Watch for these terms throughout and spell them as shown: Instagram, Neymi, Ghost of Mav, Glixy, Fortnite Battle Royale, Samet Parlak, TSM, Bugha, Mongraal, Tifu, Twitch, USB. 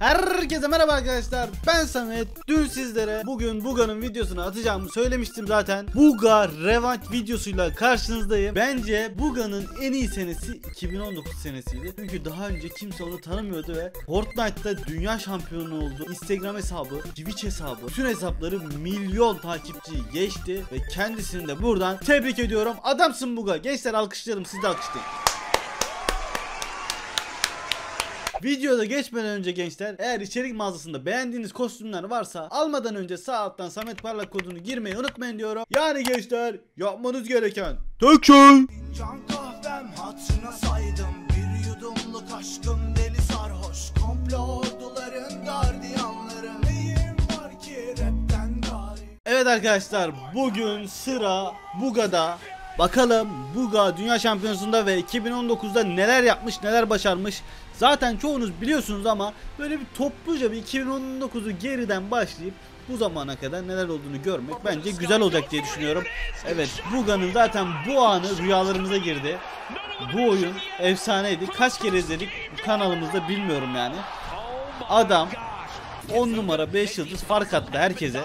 Herkese merhaba arkadaşlar, ben Samet. Dün sizlere bugün Bugha'nın videosunu atacağımı söylemiştim zaten. Bugha revanş videosuyla karşınızdayım. Bence Bugha'nın en iyi senesi 2019 senesiydi. Çünkü daha önce kimse onu tanımıyordu ve Fortnite'da dünya şampiyonu oldu. Instagram hesabı, Twitch hesabı, bütün hesapları milyon takipçiyi geçti ve kendisini de buradan tebrik ediyorum. Adamsın Bugha. Gençler alkışlarım, siz de alkışlayın. Videoda geçmeden önce gençler, eğer içerik mağazasında beğendiğiniz kostümler varsa almadan önce sağ alttan Samet Parlak kodunu girmeyi unutmayın diyorum. Yani gençler, yapmanız gereken tek şey. Can kahvem hatırına saydım, bir yudumluk aşkım deli sarhoş. Komplo orduların gardiyanları, neyim var ki rapten gari. Evet arkadaşlar, bugün sıra Bugha'da. Bakalım Bugha Dünya Şampiyonası'nda ve 2019'da neler yapmış, neler başarmış. Zaten çoğunuz biliyorsunuz ama böyle bir topluca bir 2019'u geriden başlayıp bu zamana kadar neler olduğunu görmek bence güzel olacak diye düşünüyorum. Evet, Bugha'nın zaten bu anı rüyalarımıza girdi. Bu oyun efsaneydi. Kaç kere izledik kanalımızda bilmiyorum yani. Adam 10 numara 5 yıldız fark attı herkese.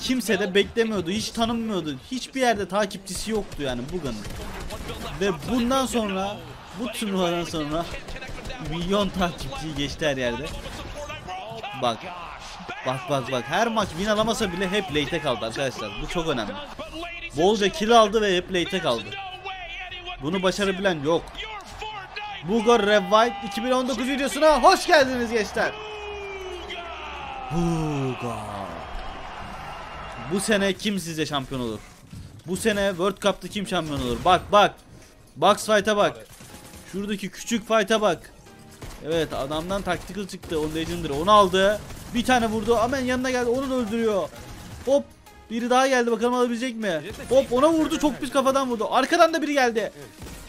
Kimse de beklemiyordu, hiç tanınmıyordu. Hiçbir yerde takipçisi yoktu yani Bugha'nın. Ve bundan sonra, bu turnuvadan sonra milyon takipçiyi geçti her yerde. Bak. Bak. Her maç win alamasa bile hep late'e kaldı arkadaşlar. Bu çok önemli. Bolca kill aldı ve hep late'e kaldı. Bunu başarabilen yok. Bugha Revive 2019 videosuna hoş geldiniz gençler. Bugha. Bu sene kim sizce şampiyon olur? Bu sene World Cup'ta kim şampiyon olur? Bak. Box fight'a bak. Şuradaki küçük fight'a bak. Evet, adamdan tactical çıktı. O legendary, onu aldı. Bir tane vurdu. Hemen yanına geldi. Onu da öldürüyor. Hop. Biri daha geldi. Bakalım alabilecek mi? Hop, ona vurdu. Çok pis kafadan vurdu. Arkadan da biri geldi.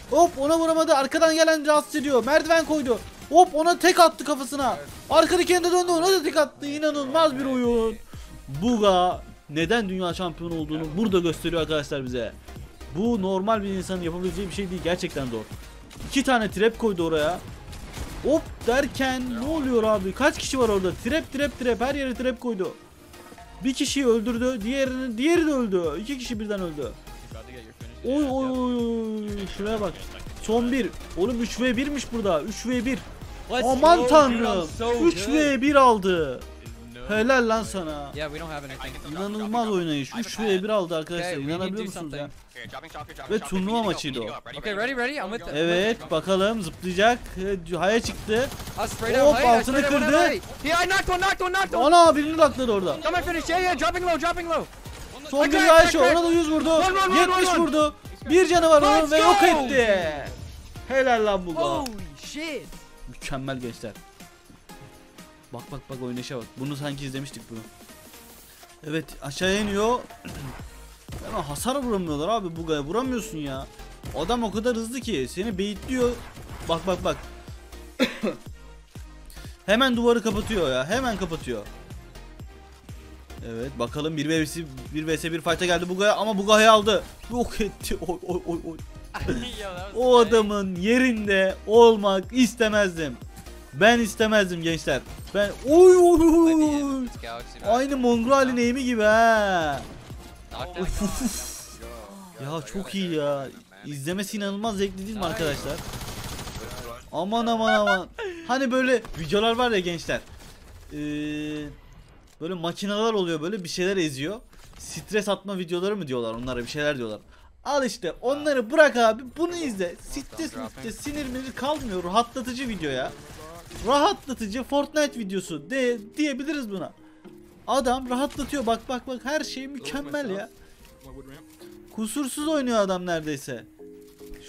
Hop, ona vuramadı. Arkadan gelen rahatsız ediyor. Merdiven koydu. Hop, ona tek attı kafasına. Arkadaki kendine döndü. Ona da tek attı. İnanılmaz bir oyun. Bugha neden dünya şampiyonu olduğunu burada gösteriyor arkadaşlar bize. Bu normal bir insanın yapabileceği bir şey değil. Gerçekten zor. 2 tane trap koydu oraya. Hop derken ne oluyor abi? Kaç kişi var orada? Trap. Her yere trap koydu. Bir kişiyi öldürdü. Diğeri de öldü. 2 kişi birden öldü. Oy. Şuraya bak. Son bir. Oğlum 3v1'miş burada. 3v1. Aman tanrım. 3v1 aldı. Helal lan sana. İnanılmaz oynayış. 3v1 aldı arkadaşlar. İnanabiliyor musunuz ya? Ve turnuva maçıydı o. Evet, bakalım zıplayacak. Haya çıktı. Hop, altını kırdı. Ana, birini takladı orada. Son bir haya şu. Ona da 100 vurdu. 70 vurdu. Bir canı var onun ve yok etti. Helal lan Bugha. Mükemmel gençler. Bak oynayışa bak. Bunu sanki izlemiştik bunu. Evet, aşağıya iniyor. Hemen hasar vuramıyorlar abi Bugha'ya. Vuramıyorsun ya. Adam o kadar hızlı ki seni beyitliyor. Bak. Hemen duvarı kapatıyor ya. Hemen kapatıyor. Evet, bakalım 1vs1 fight'a geldi Bugha'ya ama Bugha'yı aldı. Yok etti. Oy. O adamın yerinde olmak istemezdim. Ben istemezdim gençler. Ben oy. Aynı Mongraal'in Neymi gibi ha. Ya çok iyi ya. İzlemesi inanılmaz zevkli değil mi arkadaşlar? Aman. Hani böyle videolar var ya gençler. Böyle makineler oluyor, böyle bir şeyler eziyor. Stres atma videoları mı diyorlar onlara, bir şeyler diyorlar. Al işte onları bırak abi, bunu izle. Stres sinirleri kalmıyor. Rahatlatıcı video ya. Rahatlatıcı Fortnite videosu diyebiliriz buna. Adam rahatlatıyor, bak, her şey mükemmel ya. Kusursuz oynuyor adam neredeyse.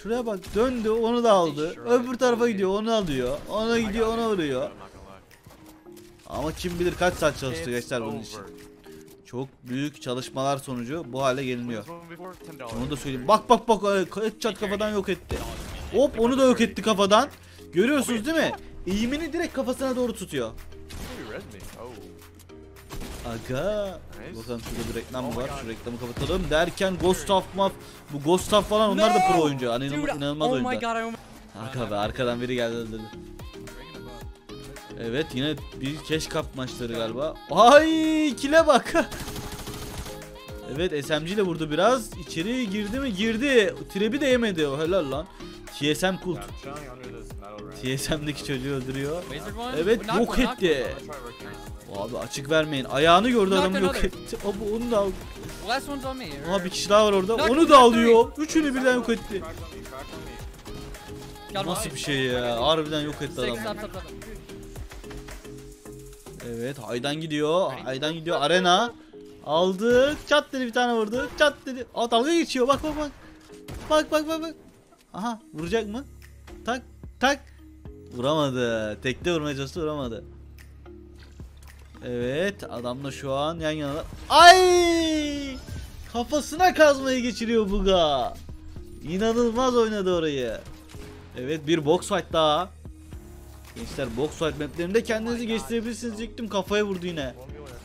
Şuraya bak, döndü, onu da aldı. Öbür tarafa gidiyor, onu alıyor. Ona gidiyor, ona vuruyor. Ama kim bilir kaç saat çalıştı gençler bunun için. Çok büyük çalışmalar sonucu bu hale geliniyor. Onu da söyleyeyim. Bak, et çat kafadan yok etti. Hop, onu da yok etti kafadan. Görüyorsunuz değil mi? Eğimini direkt kafasına doğru tutuyor. Aga. Bakalım şurada bir reklam var. Şu reklamı kapatalım. Derken Ghost of Mav. Bu Ghost of falan, onlar da pro oyuncu. Hani inanılmaz oyuncular. Aga be, arkadan biri geldi. Evet, yine bir cash cup maçları galiba. Ay, kile bak. Evet, SMG ile vurdu biraz. İçeri girdi mi? Girdi. Trebi de yemedi. O helal lan. TSM kult. TSM'deki çocuğu öldürüyor. Evet, yok etti. Abi açık vermeyin. Ayağını gördü adam, yok etti. Abi onu da al. Aha, bir kişi daha var orada. Onu da alıyor. Üçünü birden yok etti. Nasıl bir şey ya? Harbiden yok etti adam. Evet, haydan gidiyor. Haydan gidiyor. Arena. Aldı. Çat dedi, bir tane vurdu. Çat dedi. Aa, dalga geçiyor. Bak bak bak. Bak bak bak bak. Aha, vuracak mı? Tak tak. Vuramadı. Tekte vurmaya çalıştı, vuramadı. Evet, adamla şu an yan yana. Ay! Kafasına kazmayı geçiriyor Bugha. İnanılmaz oynadı orayı. Evet, bir box fight daha. Gençler, box fight maplerinde kendinizi geliştirebilirsiniz diyecektim. Kafaya vurdu yine.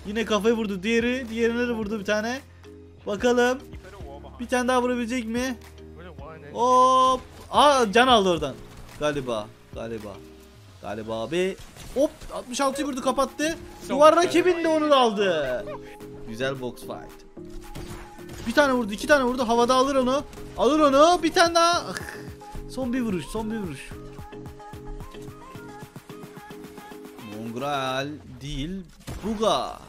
Yine kafaya vurdu. Diğerine de vurdu bir tane. Bakalım. Bir tane daha vurabilecek mi? Hop. Aa, can aldı oradan. Galiba abi. Hop, 66'yı vurdu, kapattı. Duvar rakibin de onu da aldı. Güzel box fight. Bir tane vurdu, iki tane vurdu. Havada alır onu. Alır onu. Bir tane daha. Son bir vuruş. Mongraal değil, Bugha.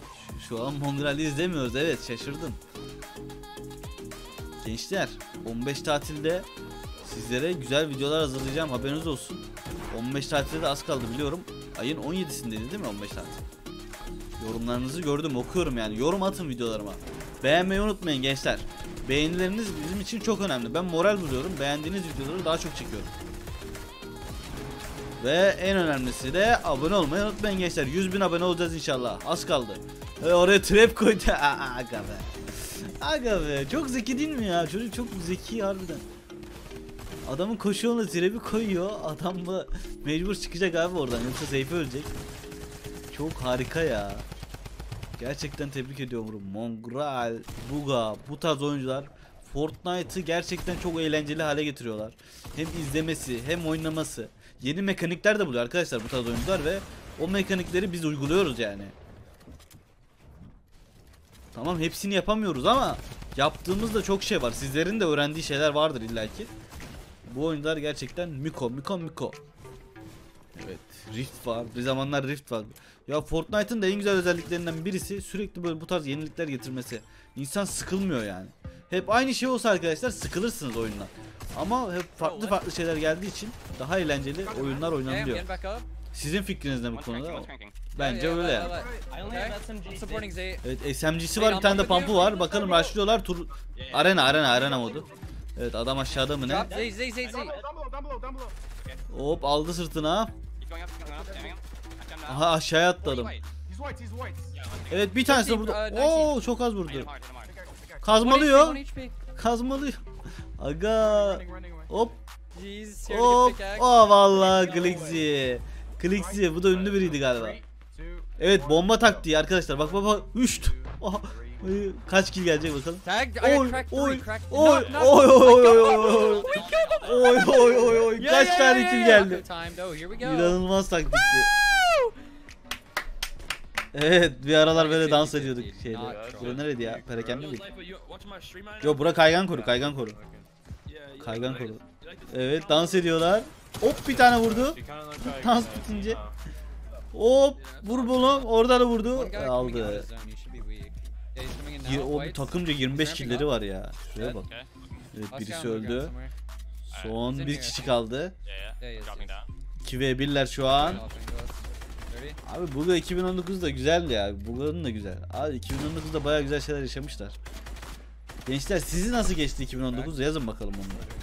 Şu an Mongraal'i izlemiyoruz. Evet, şaşırdım. Gençler, 15 tatilde sizlere güzel videolar hazırlayacağım, haberiniz olsun. 15 tatilde de az kaldı biliyorum. Ayın 17'sindeydi değil mi 15 tatil? Yorumlarınızı gördüm, okuyorum yani. Yorum atın videolarıma. Beğenmeyi unutmayın gençler. Beğenileriniz bizim için çok önemli. Ben moral buluyorum. Beğendiğiniz videoları daha çok çekiyorum. Ve en önemlisi de abone olmayı unutmayın gençler. 100.000 abone olacağız inşallah. Az kaldı. Oraya trap koydu. Aga be. Aga be. Çok zeki değil mi ya? Çocuk çok zeki harbiden. Adamın koşu yoluna trap'i koyuyor. Adam da mecbur çıkacak abi oradan. Yoksa Seyfi ölecek. Çok harika ya. Gerçekten tebrik ediyorum. Mongraal, Bugha, bu tarz oyuncular Fortnite'ı gerçekten çok eğlenceli hale getiriyorlar. Hem izlemesi hem oynaması. Yeni mekanikler de buluyor arkadaşlar bu tarz oyuncular ve o mekanikleri biz uyguluyoruz yani. Tamam, hepsini yapamıyoruz ama yaptığımızda çok şey var. Sizlerin de öğrendiği şeyler vardır illaki. Bu oyuncular gerçekten miko. Evet, Rift var. Bir zamanlar Rift var. Ya Fortnite'ın da en güzel özelliklerinden birisi sürekli böyle bu tarz yenilikler getirmesi. İnsan sıkılmıyor yani. Hep aynı şey olsa arkadaşlar sıkılırsınız oyundan. Ama hep farklı şeyler geldiği için daha eğlenceli oyunlar oynanıyor. Sizin fikriniz ne bu konuda? Bence öyle yani. Evet, SMG'si var, bir tane de pump'u var. Bakalım başlıyorlar tur. Arena modu. Evet, adam aşağıda mı ne? Hop, aldı sırtına. Aha, aşağıya atladım. Evet, bir tanesi de burada. Oo, çok az vurdu. Kazmalıyor. Aga. Hop. Hop. Oh, vallahi Glixy. Bu da ünlü biriydi galiba. Evet, bomba taktiği arkadaşlar. Bak baba. 3. Kaç kill gelecek bakalım. Oy. Kaç tane kill geldi. İnanılmaz taktikti. Evet, bir aralar böyle dans ediyorduk şeyde. Bura nereydi ya? Perakende miydi? Yo, bura kaygan koru. Evet, dans ediyorlar. Hop, bir tane vurdu. Dans bitince. Hop, vur bunu. Orada da vurdu. Aldı. O takımca 25 kill'leri var ya. Şuraya bak. Evet, birisi öldü. Son bir kişi kaldı. 2v1'ler şu an. Abi Bugha 2019'da güzeldi ya. Bugha'nın da güzel. Abi 2019'da bayağı güzel şeyler yaşamışlar. Gençler, sizi nasıl geçti 2019'da yazın bakalım onları.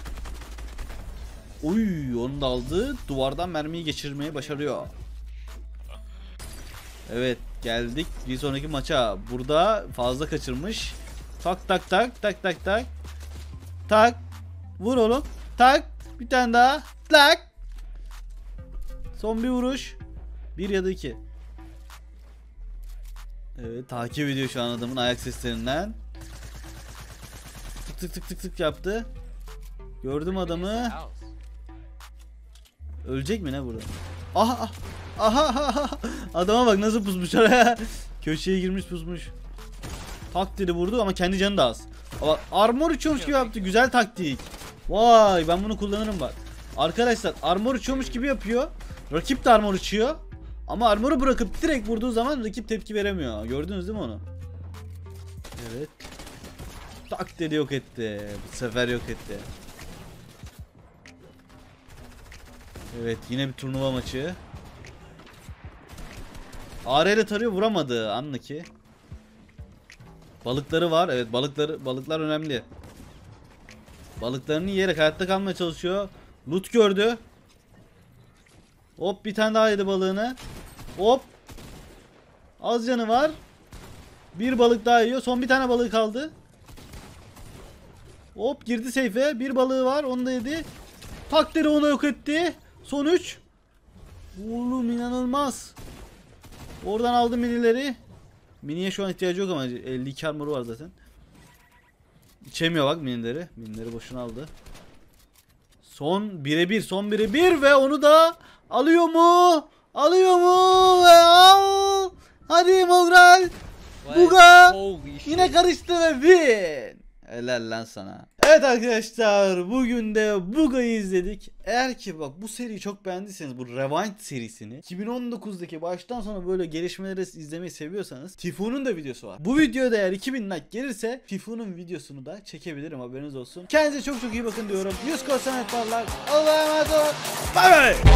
Oy, onu da aldı. Duvardan mermiyi geçirmeyi başarıyor. Evet, geldik bir sonraki maça. Burada fazla kaçırmış. Tak. Vur oğlum. Tak. Bir tane daha. Tak. Son bir vuruş. 1 ya da 2. Evet, takip ediyor şu an adamın ayak seslerinden. Tık tık yaptı. Gördüm adamı. Ölecek mi ne burada? Aha. Aha. Adama bak nasıl pusmuş oraya. Köşeye girmiş pusmuş. Taktiği vurdu ama kendi canı da az. Ama armor uçuyormuş gibi yaptı. Güzel taktik. Vay, ben bunu kullanırım bak. Arkadaşlar armor uçuyormuş gibi yapıyor. Rakip de armor uçuyor. Ama armoru bırakıp direkt vurduğu zaman rakip tepki veremiyor. Gördünüz değil mi onu? Evet. Tak dedi, yok etti. Bu sefer yok etti. Evet, yine bir turnuva maçı. AR'yle tarıyor, vuramadı anla ki. Balıkları var. Evet, balıklar önemli. Balıklarını yiyerek hayatta kalmaya çalışıyor. Loot gördü. Hop, bir tane daha yedi balığını. Hop. Az canı var. Bir balık daha yiyor. Son bir tane balığı kaldı. Hop, girdi seyfe. Bir balığı var. Onu da yedi. Takdiri onu yok etti. Son 3. Oğlum inanılmaz. Oradan aldı minileri. Miniye şu an ihtiyacı yok ama 52 armoru var zaten. İçemiyor bak minileri. Minileri boşuna aldı. Son birebir. Son birebir ve onu da alıyor mu? Alıyor mu? Ve al. Hadi Mongraal. Bugha. Yine karıştı ve win. Helal lan sana. Evet arkadaşlar, bugün de Bugha'yı izledik. Eğer ki bak bu seriyi çok beğendiyseniz, bu Rewind serisini 2019'daki baştan sona böyle gelişmeleri izlemeyi seviyorsanız Tifu'nun da videosu var. Bu videoda eğer 2000 like gelirse Tifu'nun videosunu da çekebilirim, haberiniz olsun. Kendinize çok çok iyi bakın diyorum. Samet Parlak. Allah'a emanet olun. Bye bye.